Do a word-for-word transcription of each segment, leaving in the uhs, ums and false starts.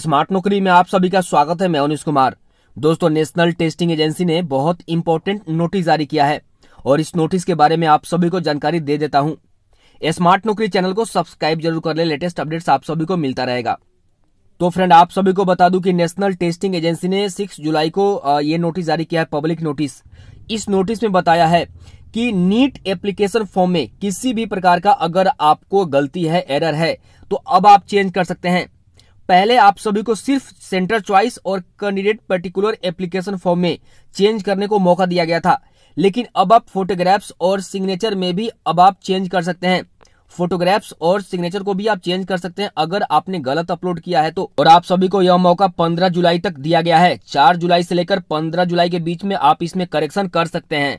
Smart नौकरी में आप सभी का स्वागत है। मैं अवनीश कुमार। दोस्तों, नेशनल टेस्टिंग एजेंसी ने बहुत इंपॉर्टेंट नोटिस जारी किया है और इस नोटिस के बारे में आप सभी को जानकारी दे देता हूं। स्मार्ट नौकरी चैनल को सब्सक्राइब जरूर कर ले, लेटेस्ट अपडेट्स आप सभी को मिलता रहेगा। तो फ्रेंड, आप सभी को बता दूं कि नेशनल टेस्टिंग एजेंसी ने सिक्स जुलाई को ये नोटिस जारी किया है, पब्लिक नोटिस। इस नोटिस में बताया है कि नीट एप्लीकेशन फॉर्म में किसी भी प्रकार का अगर आपको गलती है, एरर है, तो अब आप चेंज कर सकते हैं। पहले आप सभी को सिर्फ सेंटर चॉइस और कैंडिडेट पर्टिकुलर एप्लीकेशन फॉर्म में चेंज करने को मौका दिया गया था, लेकिन अब आप फोटोग्राफ्स और सिग्नेचर में भी अब आप चेंज कर सकते हैं। फोटोग्राफ्स और सिग्नेचर को भी आप चेंज कर सकते हैं अगर आपने गलत अपलोड किया है तो। और आप सभी को यह मौका पंद्रह जुलाई तक दिया गया है। चार जुलाई से लेकर पंद्रह जुलाई के बीच में आप इसमें करेक्शन कर सकते हैं।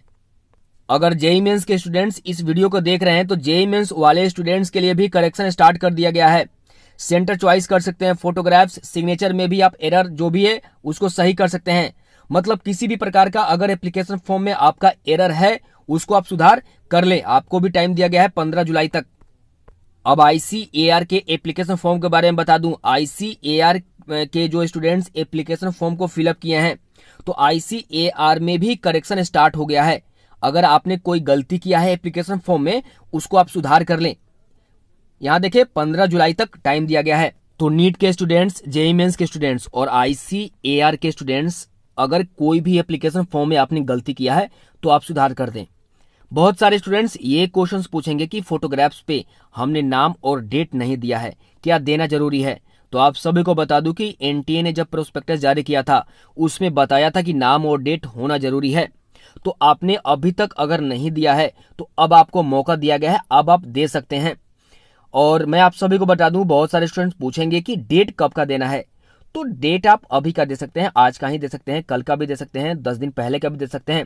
अगर जेई मेंस के स्टूडेंट्स इस वीडियो को देख रहे हैं तो जेई मेंस वाले स्टूडेंट्स के लिए भी करेक्शन स्टार्ट कर दिया गया है। सेंटर चॉइस कर सकते हैं, फोटोग्राफ्स, सिग्नेचर में भी आप एरर जो भी है उसको सही कर सकते हैं। मतलब किसी भी प्रकार का अगर एप्लीकेशन फॉर्म में आपका एरर है उसको आप सुधार कर ले। आपको भी टाइम दिया गया है पंद्रह जुलाई तक। अब आई सी ए आर के एप्लीकेशन फॉर्म के बारे में बता दूं। आई सी ए आर के जो स्टूडेंट्स एप्लीकेशन फॉर्म को फिलअप किए हैं तो आई सी ए आर में भी करेक्शन स्टार्ट हो गया है। अगर आपने कोई गलती किया है एप्लीकेशन फॉर्म में उसको आप सुधार कर लें। यहां देखिए पंद्रह जुलाई तक टाइम दिया गया है। तो नीट के स्टूडेंट्स, जेईई मेंस के स्टूडेंट्स और आई सी ए आर के स्टूडेंट्स, अगर कोई भी एप्लीकेशन फॉर्म में आपने गलती किया है तो आप सुधार कर दें। बहुत सारे स्टूडेंट्स ये क्वेश्चंस पूछेंगे कि फोटोग्राफ्स पे हमने नाम और डेट नहीं दिया है, क्या देना जरूरी है? तो आप सभी को बता दूं कि एन टी ए ने जब प्रोस्पेक्टस जारी किया था उसमें बताया था कि नाम और डेट होना जरूरी है। तो आपने अभी तक अगर नहीं दिया है तो अब आपको मौका दिया गया है, अब आप दे सकते हैं। और मैं आप सभी को बता दूं, बहुत सारे स्टूडेंट्स पूछेंगे कि डेट कब का देना है। तो डेट आप अभी का दे सकते हैं, आज का ही दे सकते हैं, कल का भी दे सकते हैं, दस दिन पहले का भी दे सकते हैं,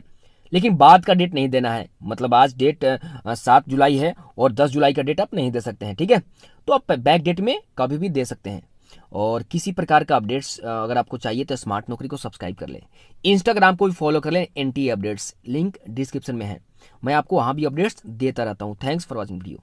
लेकिन बाद का डेट नहीं देना है। मतलब आज डेट सात जुलाई है और दस जुलाई का डेट आप नहीं दे सकते हैं, ठीक है? तो आप बैक डेट में कभी भी दे सकते हैं। और किसी प्रकार का अपडेट्स अगर आपको चाहिए तो स्मार्ट नौकरी को सब्सक्राइब कर लें, इंस्टाग्राम को भी फॉलो कर लें, N T A updates link description में है। मैं आपको वहाँ भी अपडेट्स देता रहता हूँ। Thanks for watching video.